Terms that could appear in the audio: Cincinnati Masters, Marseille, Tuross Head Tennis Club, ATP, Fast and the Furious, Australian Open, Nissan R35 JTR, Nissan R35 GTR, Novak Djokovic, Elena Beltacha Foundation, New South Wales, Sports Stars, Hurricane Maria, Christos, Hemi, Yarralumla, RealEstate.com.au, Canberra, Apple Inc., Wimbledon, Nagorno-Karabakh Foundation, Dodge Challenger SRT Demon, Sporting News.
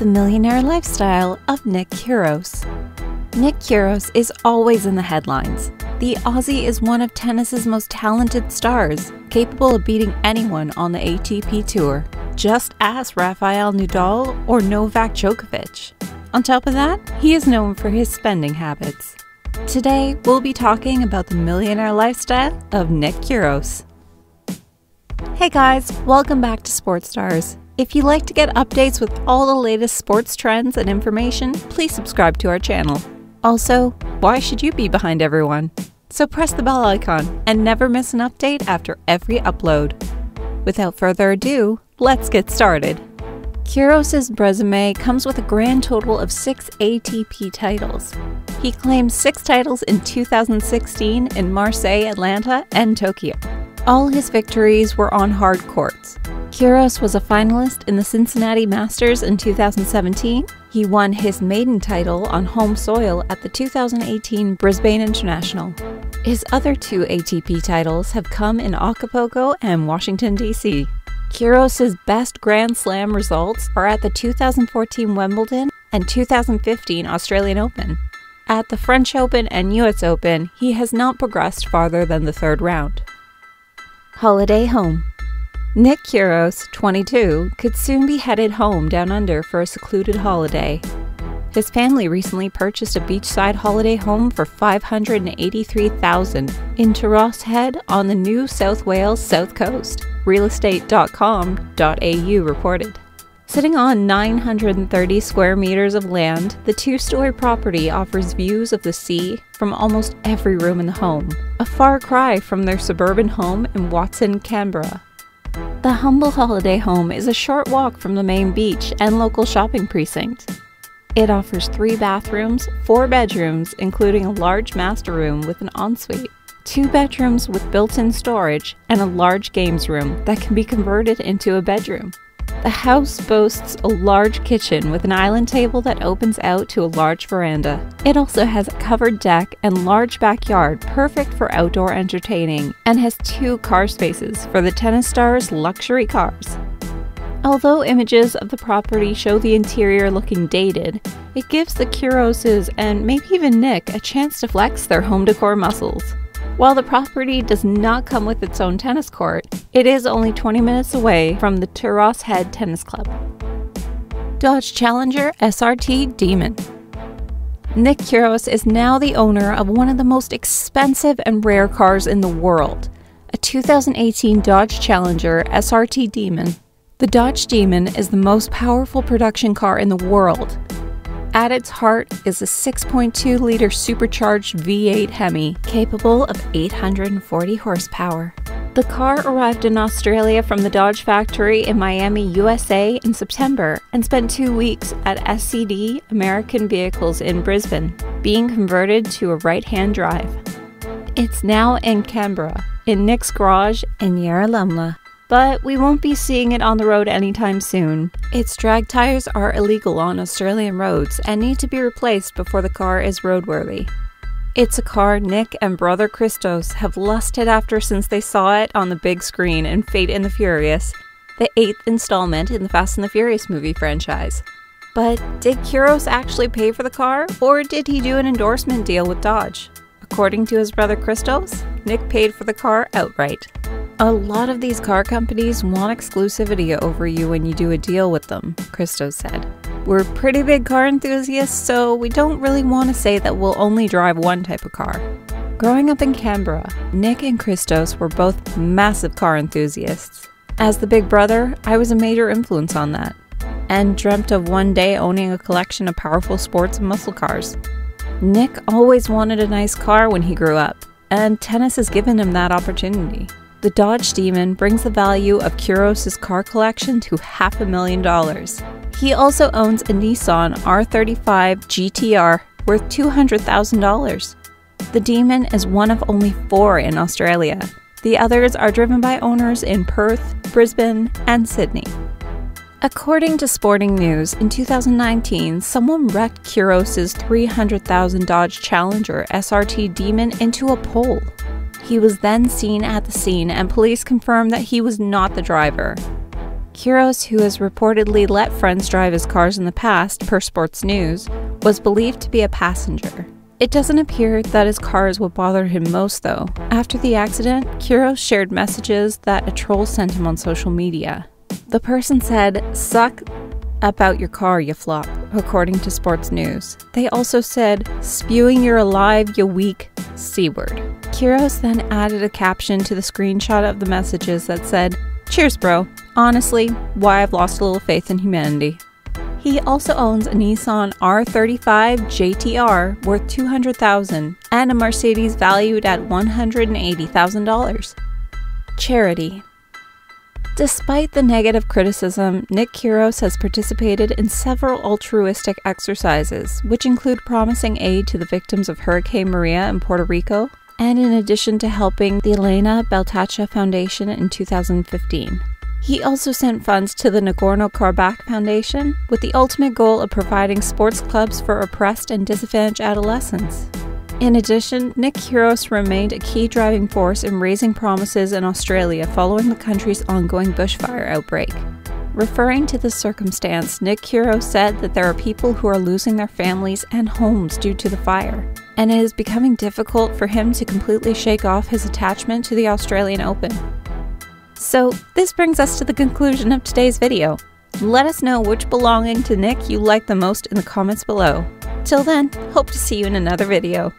the millionaire lifestyle of Nick Kyrgios. Nick Kyrgios is always in the headlines. The Aussie is one of tennis's most talented stars, capable of beating anyone on the ATP tour. Just ask Rafael Nadal or Novak Djokovic. On top of that, he is known for his spending habits. Today, we'll be talking about the millionaire lifestyle of Nick Kyrgios. Hey guys, welcome back to Sports Stars. If you'd like to get updates with all the latest sports trends and information, please subscribe to our channel. Also, why should you be behind everyone? So press the bell icon and never miss an update after every upload. Without further ado, let's get started. Kyrgios's resume comes with a grand total of 6 ATP titles. He claimed 6 titles in 2016 in Marseille, Atlanta, and Tokyo. All his victories were on hard courts. Kyrgios was a finalist in the Cincinnati Masters in 2017. He won his maiden title on home soil at the 2018 Brisbane International. His other 2 ATP titles have come in Acapulco and Washington, D.C. Kyrgios's best Grand Slam results are at the 2014 Wimbledon and 2015 Australian Open. At the French Open and U.S. Open, he has not progressed farther than the 3rd round. Holiday home. Nick Kyrgios, 22, could soon be headed home down under for a secluded holiday. His family recently purchased a beachside holiday home for $583,000 in Tuross Head on the New South Wales south coast, RealEstate.com.au reported. Sitting on 930 square meters of land, the 2-story property offers views of the sea from almost every room in the home, a far cry from their suburban home in Watson, Canberra. The humble holiday home is a short walk from the main beach and local shopping precinct. It offers 3 bathrooms, 4 bedrooms, including a large master room with an ensuite, 2 bedrooms with built-in storage, and a large games room that can be converted into a bedroom. The house boasts a large kitchen with an island table that opens out to a large veranda. It also has a covered deck and large backyard perfect for outdoor entertaining, and has 2 car spaces for the tennis stars' luxury cars. Although images of the property show the interior looking dated, it gives the Kyrgioses and maybe even Nick a chance to flex their home decor muscles. While the property does not come with its own tennis court, it is only 20 minutes away from the Tuross Head Tennis Club. Dodge Challenger SRT Demon. Nick Kyrgios is now the owner of one of the most expensive and rare cars in the world, a 2018 Dodge Challenger SRT Demon. The Dodge Demon is the most powerful production car in the world. At its heart is a 6.2-liter supercharged V8 Hemi, capable of 840 horsepower. The car arrived in Australia from the Dodge factory in Miami, USA in September and spent 2 weeks at SCD American Vehicles in Brisbane, being converted to a right-hand drive. It's now in Canberra, in Nick's garage in Yarralumla. But we won't be seeing it on the road anytime soon. Its drag tires are illegal on Australian roads and need to be replaced before the car is roadworthy. It's a car Nick and brother Christos have lusted after since they saw it on the big screen in Fate and the Furious, the 8th installment in the Fast and the Furious movie franchise. But did Kyrgios actually pay for the car, or did he do an endorsement deal with Dodge? According to his brother Christos, Nick paid for the car outright. A lot of these car companies want exclusivity over you when you do a deal with them, Christos said. We're pretty big car enthusiasts, so we don't really want to say that we'll only drive one type of car. Growing up in Canberra, Nick and Christos were both massive car enthusiasts. As the big brother, I was a major influence on that, and dreamt of one day owning a collection of powerful sports and muscle cars. Nick always wanted a nice car when he grew up, and tennis has given him that opportunity. The Dodge Demon brings the value of Kyrgios's car collection to $500,000. He also owns a Nissan R35 GTR worth $200,000. The Demon is one of only 4 in Australia. The others are driven by owners in Perth, Brisbane, and Sydney. According to Sporting News, in 2019, someone wrecked Kyrgios's $300,000 Dodge Challenger SRT Demon into a pole. He was then seen at the scene, and police confirmed that he was not the driver. Kyrgios, who has reportedly let friends drive his cars in the past, per Sports News, was believed to be a passenger. It doesn't appear that his car is what bothered him most, though. After the accident, Kyrgios shared messages that a troll sent him on social media. The person said, "Suck about your car, you flop," according to Sports News. They also said, "Spewing you're alive, you weak C-word." Kyrgios then added a caption to the screenshot of the messages that said, "Cheers, bro. Honestly, why I've lost a little faith in humanity." He also owns a Nissan R35 JTR worth $200,000 and a Mercedes valued at $180,000. Charity. Despite the negative criticism, Nick Kyrgios has participated in several altruistic exercises, which include promising aid to the victims of Hurricane Maria in Puerto Rico, and in addition to helping the Elena Beltacha Foundation in 2015. He also sent funds to the Nagorno-Karabakh Foundation, with the ultimate goal of providing sports clubs for oppressed and disadvantaged adolescents. In addition, Nick Kyrgios remained a key driving force in raising promises in Australia following the country's ongoing bushfire outbreak. Referring to this circumstance, Nick Kyrgios said that there are people who are losing their families and homes due to the fire, and it is becoming difficult for him to completely shake off his attachment to the Australian Open. So, this brings us to the conclusion of today's video. Let us know which belonging to Nick you like the most in the comments below. Till then, hope to see you in another video.